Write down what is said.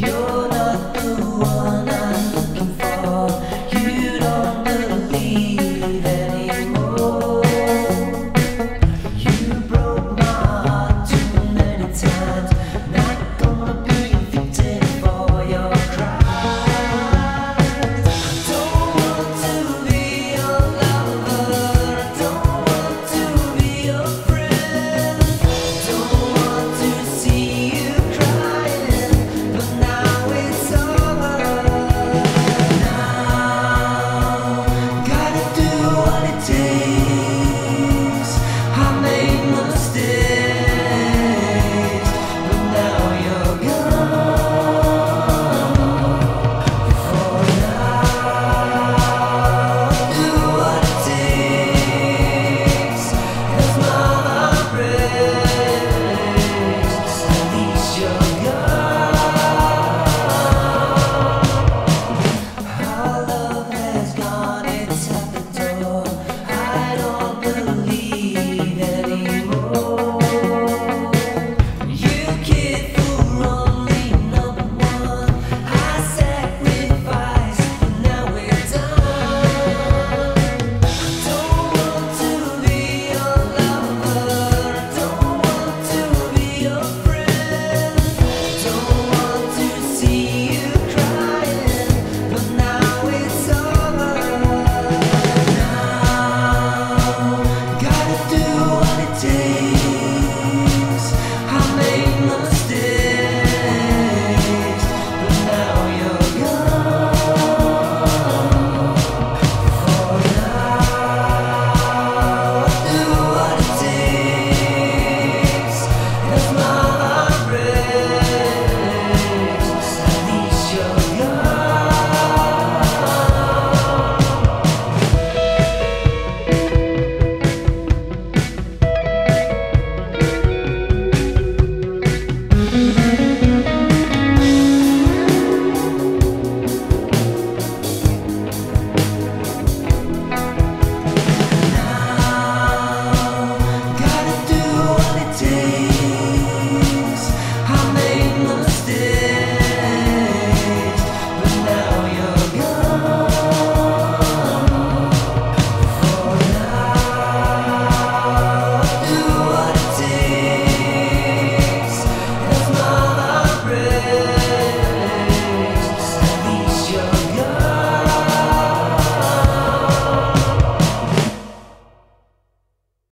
You're